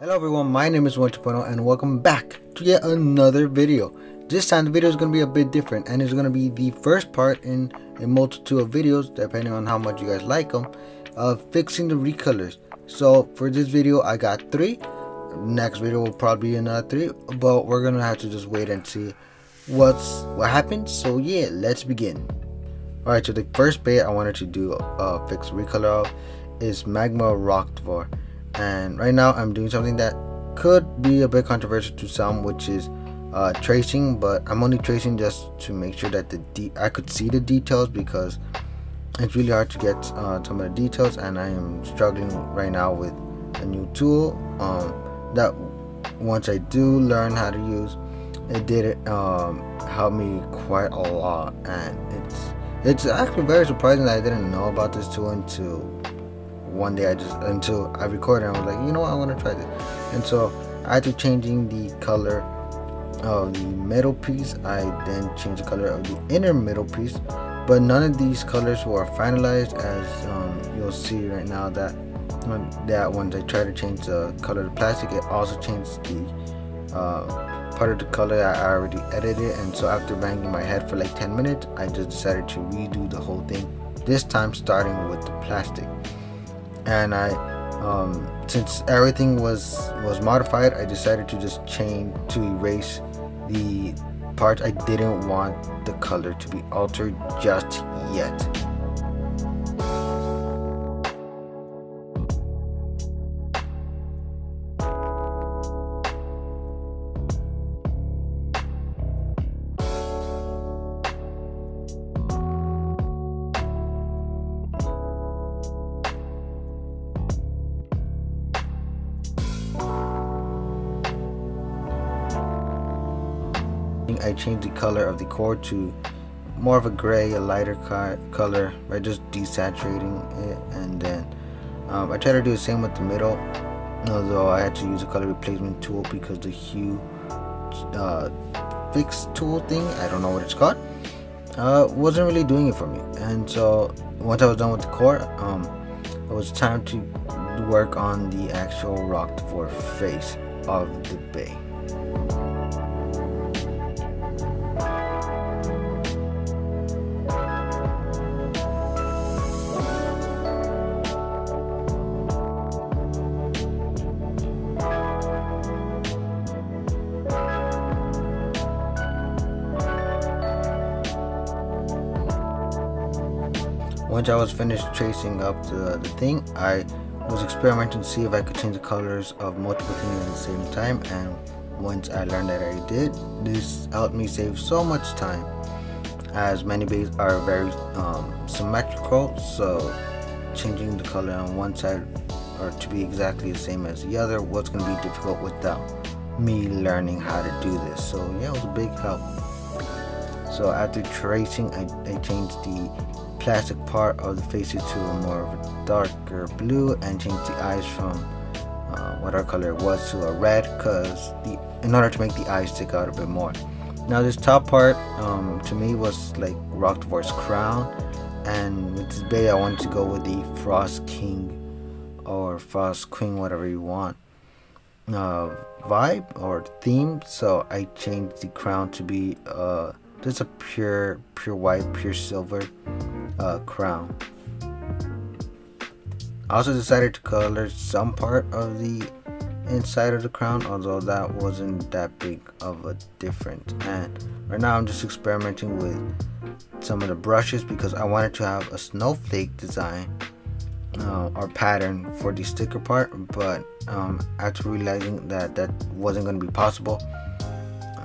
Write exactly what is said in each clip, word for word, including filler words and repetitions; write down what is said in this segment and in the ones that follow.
Hello everyone, my name is one two point oh and welcome back to yet another video. This time the video is going to be a bit different and it's going to be the first part in a multitude of videos, depending on how much you guys like them, of fixing the recolors. So for this video I got three, next video will probably be another three, but we're going to have to just wait and see what's what happens. So yeah, let's begin. Alright, so the first bait I wanted to do a fix recolor of is Magma Roktavor. And right now I'm doing something that could be a bit controversial to some, which is uh, tracing, but I'm only tracing just to make sure that the de I could see the details, because it's really hard to get uh, some of the details and I am struggling right now with a new tool um, that once I do learn how to use, it did um, help me quite a lot. And it's, it's actually very surprising that I didn't know about this tool until one day I just until I recorded. I was like, you know what, I want to try this. And so after changing the color of the middle piece, I then changed the color of the inner middle piece, but none of these colors were finalized, as um, you'll see right now that when, that once I try to change the color of the plastic, it also changed the uh, part of the color that I already edited. And so after banging my head for like ten minutes, I just decided to redo the whole thing, this time starting with the plastic. And I, um, since everything was was modified, I decided to just change to erase the part I didn't want the color to be altered just yet. I changed the color of the core to more of a gray, a lighter color, by just desaturating it. And then um, I tried to do the same with the middle, although I had to use a color replacement tool because the hue uh, fix tool thing, I don't know what it's called, uh, wasn't really doing it for me. And so once I was done with the core, um, it was time to work on the actual Roktavor face of the bay. Once I was finished tracing up the, the thing, I was experimenting to see if I could change the colors of multiple things at the same time, and once I learned that I did, this helped me save so much time, as many bays are very um, symmetrical, so changing the color on one side or to be exactly the same as the other was going to be difficult without me learning how to do this. So yeah, it was a big help. So after tracing, I, I changed the plastic part of the faces to a more of a darker blue, and changed the eyes from uh, whatever color it was to a red, cause the in order to make the eyes stick out a bit more. Now this top part um, to me was like Roktavor's crown, and with this bay I wanted to go with the Frost King or Frost Queen, whatever you want, uh, vibe or theme. So I changed the crown to be uh, just a pure pure white, pure silver Uh, crown. I also decided to color some part of the inside of the crown, although that wasn't that big of a difference. And right now I'm just experimenting with some of the brushes, because I wanted to have a snowflake design uh, or pattern for the sticker part, but um, after realizing that that wasn't going to be possible,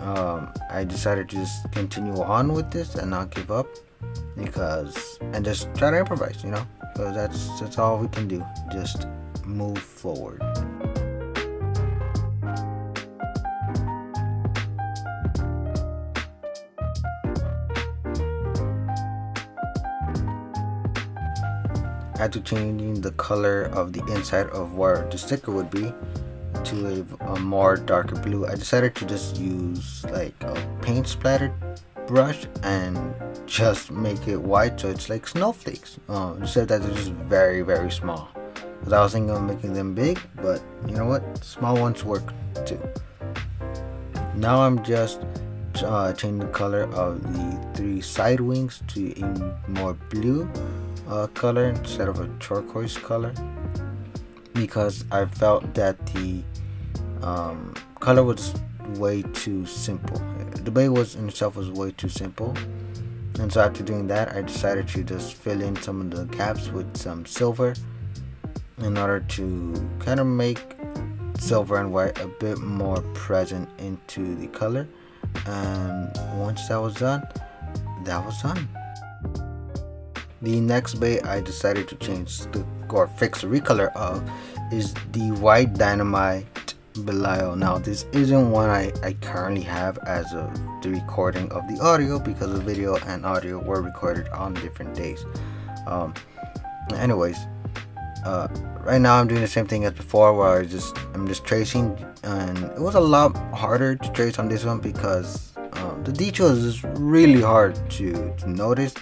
um, I decided to just continue on with this and not give up, because and just try to improvise, you know, because that's that's all we can do, just move forward. After changing the color of the inside of where the sticker would be to a, a more darker blue, I decided to just use like a paint splatter brush and just make it white, so it's like snowflakes, um, except that they're just very very small. Because I was thinking of making them big, but you know what? Small ones work too. Now I'm just uh, changing the color of the three side wings to a more blue uh, color instead of a turquoise color, because I felt that the um, color was way too simple. The bay was in itself was way too simple, and so after doing that, I decided to just fill in some of the gaps with some silver in order to kind of make silver and white a bit more present into the color. And once that was done, that was done. The next bay I decided to change the, or fix the recolor of, is the white dynamite Belial. Now this isn't one I, I currently have as of the recording of the audio, because the video and audio were recorded on different days. Um, anyways, uh, right now I'm doing the same thing as before, where I just I'm just tracing, and it was a lot harder to trace on this one because um, the details is really hard to, to notice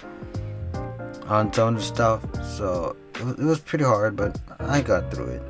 on some of the stuff. So it was, it was pretty hard, but I got through it.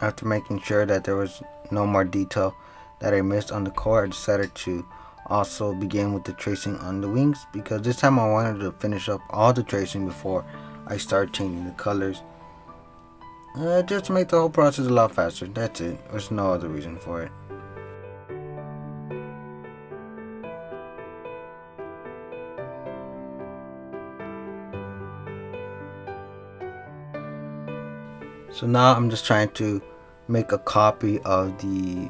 After making sure that there was no more detail that I missed on the core, I decided to also begin with the tracing on the wings, because this time I wanted to finish up all the tracing before I start changing the colors, uh, just to make the whole process a lot faster. That's it. There's no other reason for it. So now I'm just trying to make a copy of the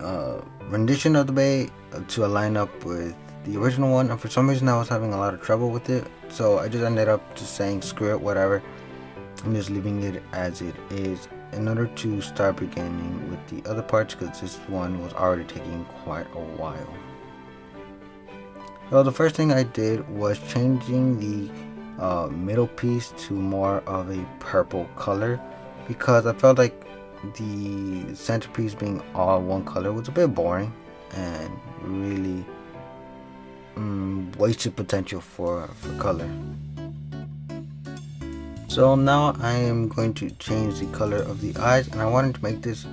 uh, rendition of the bay to align up with the original one, and for some reason I was having a lot of trouble with it, so I just ended up just saying screw it, whatever, I'm just leaving it as it is in order to start beginning with the other parts, because this one was already taking quite a while. So the first thing I did was changing the uh, middle piece to more of a purple color, because I felt like the centerpiece being all one color was a bit boring and really um, wasted potential for, for color. So now I am going to change the color of the eyes, and I wanted to make this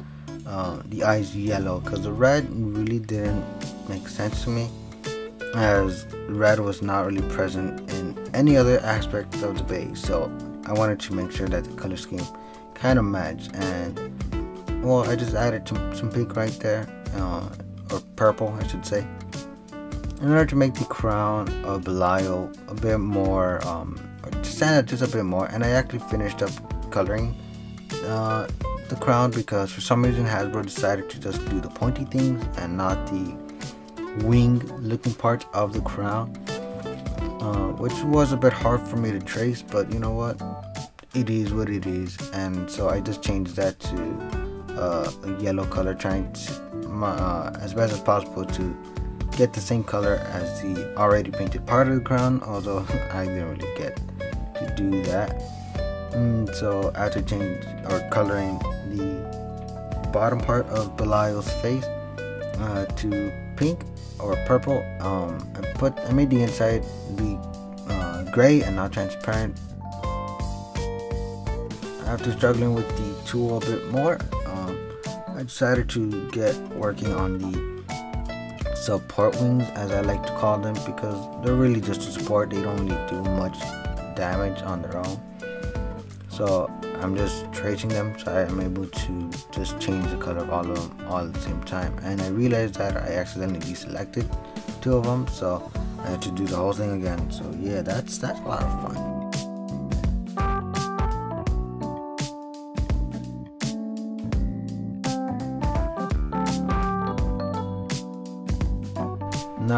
uh, the eyes yellow, because the red really didn't make sense to me, as red was not really present in any other aspect of the bay. So I wanted to make sure that the color scheme kind of match, and well, I just added some, some pink right there, uh, or purple I should say, in order to make the crown of Belial a bit more um, stand out just a bit more. And I actually finished up coloring uh, the crown, because for some reason Hasbro decided to just do the pointy things and not the wing looking part of the crown, uh, which was a bit hard for me to trace, but you know what, it is what it is. And so I just changed that to uh, a yellow color, trying to, uh, as best as possible to get the same color as the already painted part of the crown, although I didn't really get to do that. And so after changing or coloring the bottom part of Belial's face uh, to pink or purple, um, I put I made the inside be uh, gray and not transparent. After struggling with the tool a bit more, um, I decided to get working on the support wings, as I like to call them, because they're really just a support. They don't really do much damage on their own. So I'm just tracing them, so I'm able to just change the color of all of them all at the same time. And I realized that I accidentally deselected two of them, so I had to do the whole thing again. So yeah, that's that's a lot of fun.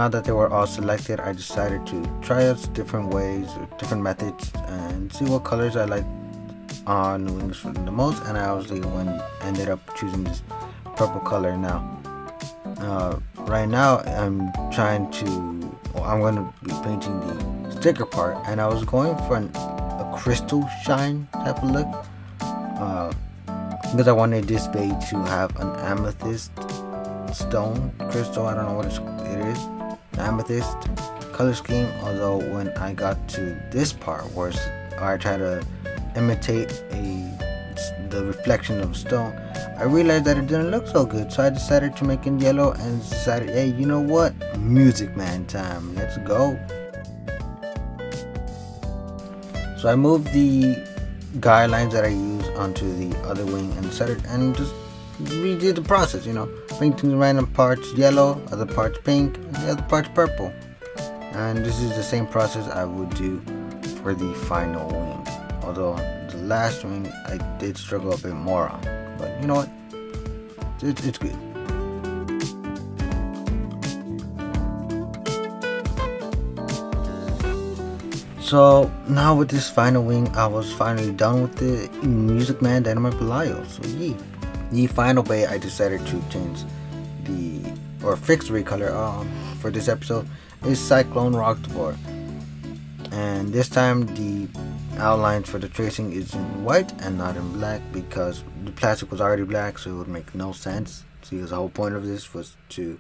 now that they were all selected, I decided to try out different ways or different methods and see what colors I liked on the wings the most, and I obviously went, ended up choosing this purple color. Now uh, right now I'm trying to well, I'm going to be painting the sticker part, and I was going for an, a crystal shine type of look uh, because I wanted this bay to have an amethyst stone crystal. I don't know what it's, it is, the amethyst color scheme. Although when I got to this part where I try to imitate a the reflection of a stone, I realized that it didn't look so good, so I decided to make it yellow and decided, hey, you know what, Music Man time, let's go. So I moved the guidelines that I use onto the other wing and decided and just redid the process, you know, painting random parts yellow, other parts pink, and the other parts purple. And this is the same process I would do for the final wing, although the last wing I did struggle a bit more on, but you know what, it, it's good. So now with this final wing, I was finally done with the Music Man Dynamo Pilio. So yeah, the final bay, I decided to change the or fix recolor um, for this episode is Cyclone Roktavor, and this time the outlines for the tracing is in white and not in black because the plastic was already black, so it would make no sense. See, the whole point of this was to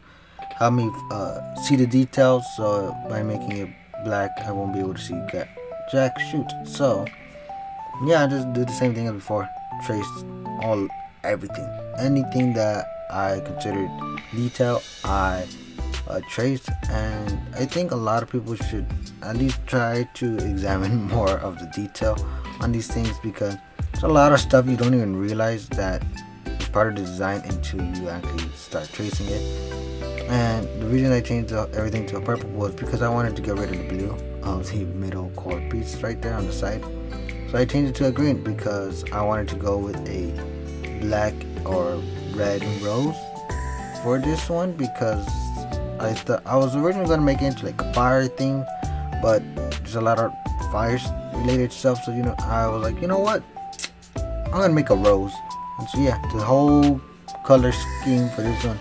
help me uh, see the details, so by making it black I won't be able to see jack shoot. So yeah, I just did the same thing as before, traced all everything, anything that I considered detail I uh, traced, and I think a lot of people should at least try to examine more of the detail on these things, because there's a lot of stuff you don't even realize that is part of the design until you actually start tracing it. And the reason I changed everything to a purple was because I wanted to get rid of the blue of the middle core piece right there on the side. So I changed it to a green because I wanted to go with a black or red rose for this one, because I thought I was originally gonna make it into like a fire thing, but there's a lot of fire related stuff. So you know, I was like, you know what, I'm gonna make a rose. And so yeah, the whole color scheme for this one,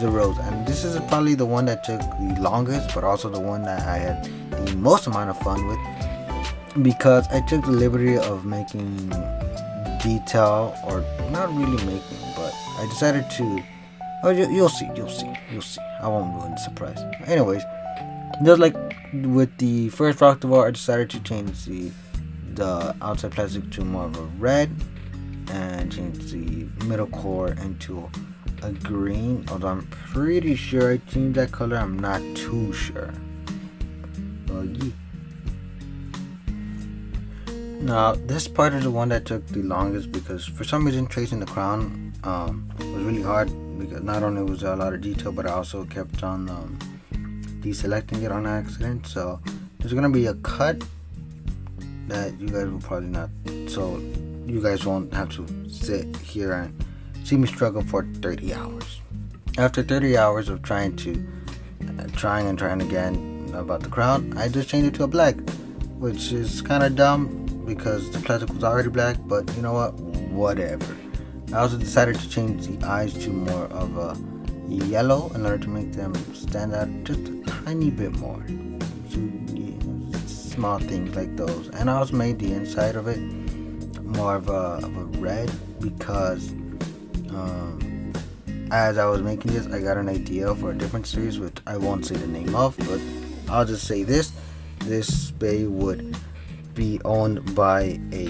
the rose, and this is probably the one that took the longest, but also the one that I had the most amount of fun with, because I took the liberty of making detail, or not really making, but I decided to, oh, you, you'll see, you'll see, you'll see, I won't ruin the surprise. Anyways, just like with the first Roktavor, I decided to change the, the outside plastic to more of a red, and change the middle core into a green, although I'm pretty sure I changed that color, I'm not too sure. Oh, yeah. Now this part is the one that took the longest, because for some reason tracing the crown um, was really hard, because not only was there a lot of detail, but I also kept on um, deselecting it on accident. So there's gonna be a cut that you guys will probably not, so you guys won't have to sit here and see me struggle for thirty hours. After thirty hours of trying to uh, trying and trying again about the crown, I just changed it to a black, which is kind of dumb because the plastic was already black, but you know what, whatever. I also decided to change the eyes to more of a yellow in order to make them stand out just a tiny bit more. So, yeah, small things like those. And I also made the inside of it more of a, of a red, because Um, as I was making this, I got an idea for a different series, which I won't say the name of, but I'll just say this. This bay would be owned by a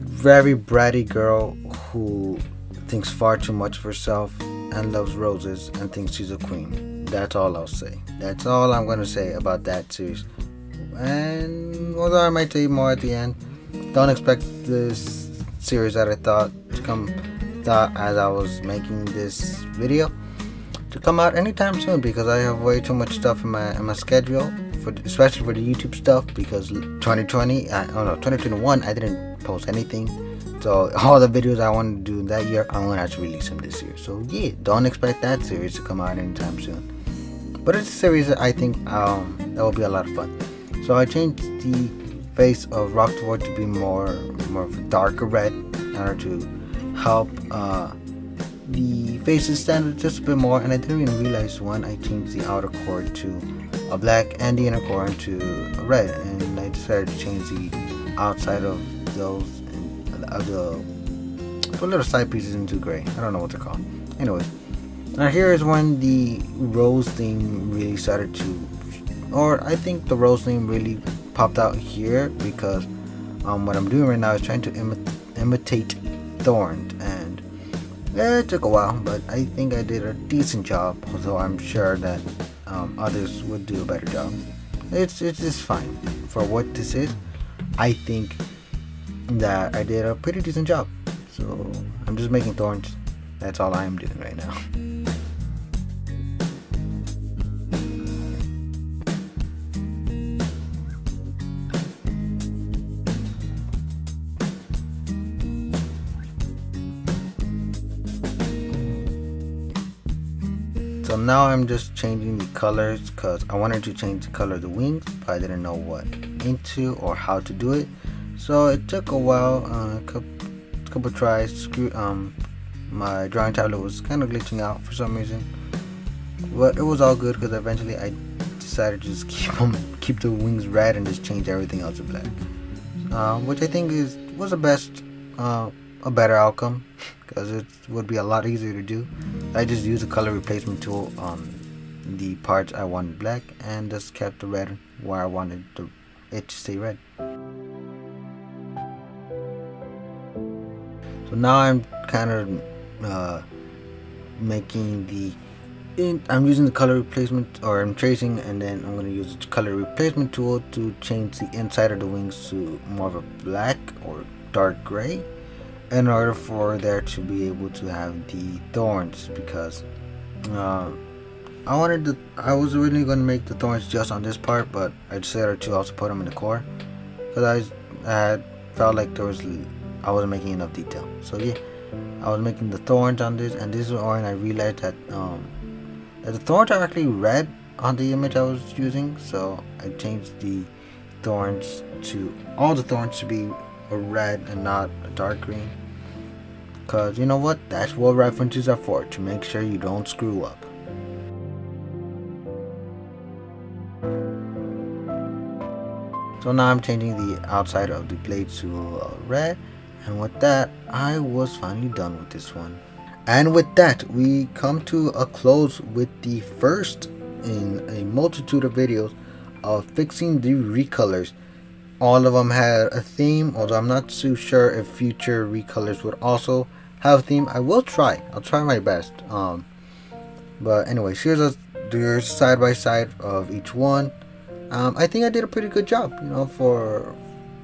very bratty girl who thinks far too much of herself and loves roses and thinks she's a queen. That's all I'll say. That's all I'm going to say about that series. And although I might say more at the end, don't expect this series that I thought to come thought as I was making this video to come out anytime soon, because I have way too much stuff in my in my schedule, for especially for the YouTube stuff, because twenty twenty I don't know twenty twenty-one I didn't post anything, so all the videos I wanted to do that year I'm gonna have to release them this year. So yeah, don't expect that series to come out anytime soon. But it's a series that I think um, that will be a lot of fun. So I changed the face of Roktavor to be more more of a darker red in order to help uh, the faces stand out just a bit more. And I didn't even realize when I changed the outer core to a black and the inner core to a red, and I decided to change the outside of those of the put little side pieces into gray. I don't know what they're called. Anyways, now here is when the rose theme really started to, or I think the rose theme really popped out here, because um, what I'm doing right now is trying to imi imitate Thorned, and yeah, it took a while, but I think I did a decent job, although I'm sure that um, others would do a better job. It's, it's, it's fine. For what this is, I think that I did a pretty decent job. So I'm just making thorns. That's all I'm doing right now. So now I'm just changing the colors, because I wanted to change the color of the wings, but I didn't know what into or how to do it. So it took a while, uh, a couple, couple tries. Screw, um, my drawing tablet was kind of glitching out for some reason, but it was all good because eventually I decided to just keep them, keep the wings red and just change everything else to black, uh, which I think is was the best, uh, a better outcome, because it would be a lot easier to do. I just used a color replacement tool on the parts I wanted black and just kept the red where I wanted the, it to stay red. So now I'm kind of uh, making the, in, I'm using the color replacement, or I'm tracing, and then I'm going to use the color replacement tool to change the inside of the wings to more of a black or dark gray in order for there to be able to have the thorns, because uh, I wanted to, I was originally going to make the thorns just on this part, but I decided to also put them in the core because I, I had felt like there was, I wasn't making enough detail. So yeah, I was making the thorns on this, and this is when I realized that, um, that the thorns are actually red on the image I was using. So I changed the thorns to, all the thorns to be a red and not a dark green, because you know what, that's what references are for, to make sure you don't screw up. So now I'm changing the outside of the blade to uh, red. And with that, I was finally done with this one. And with that, we come to a close with the first in a multitude of videos of fixing the recolors. All of them had a theme, although I'm not too sure if future recolors would also have a theme. I will try. I'll try my best. Um, but anyway, here's a here's side by side of each one. Um, I think I did a pretty good job, you know, for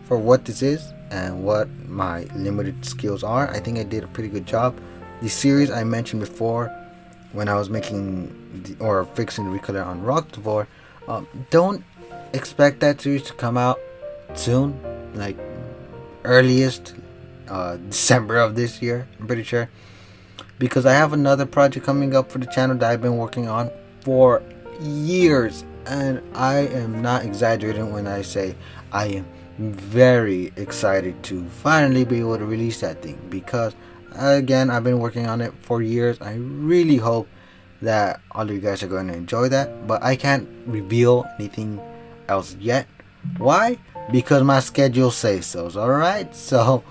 for what this is and what my limited skills are. I think I did a pretty good job. The series I mentioned before when I was making the, or fixing the recolor on Roktavor, um, don't expect that series to come out soon, like earliest uh, December of this year, I'm pretty sure, because I have another project coming up for the channel that I've been working on for years, and I am not exaggerating when I say I am very excited to finally be able to release that thing, because again, I've been working on it for years. I really hope that all of you guys are going to enjoy that, but I can't reveal anything else yet. Why? Because my schedule says so. Alright, so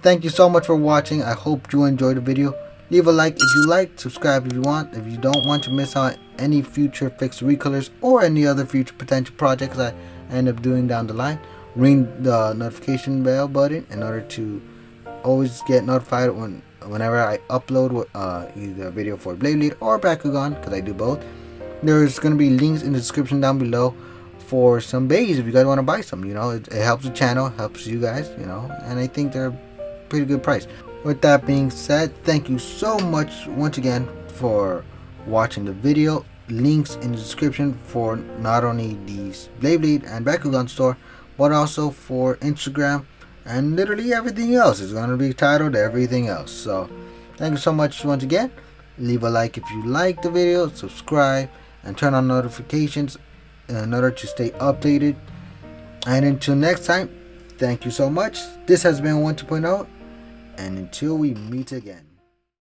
thank you so much for watching. I hope you enjoyed the video. Leave a like if you like, subscribe if you want, if you don't want to miss out any future fixed recolors or any other future potential projects I end up doing down the line. Ring the notification bell button in order to always get notified when whenever I upload uh, either a video for Blade Lead or Bakugan, because I do both. There's going to be links in the description down below for some bays if you guys want to buy some. You know, it, it helps the channel, helps you guys, you know, and I think they're a pretty good price. With that being said, thank you so much once again for watching the video. Links in the description for not only the Blade Lead and Bakugan store, but also for Instagram and literally everything else. It's going to be titled everything else. So thank you so much once again. Leave a like if you like the video, subscribe, and turn on notifications in order to stay updated. And until next time, thank you so much. This has been One two point oh, and until we meet again.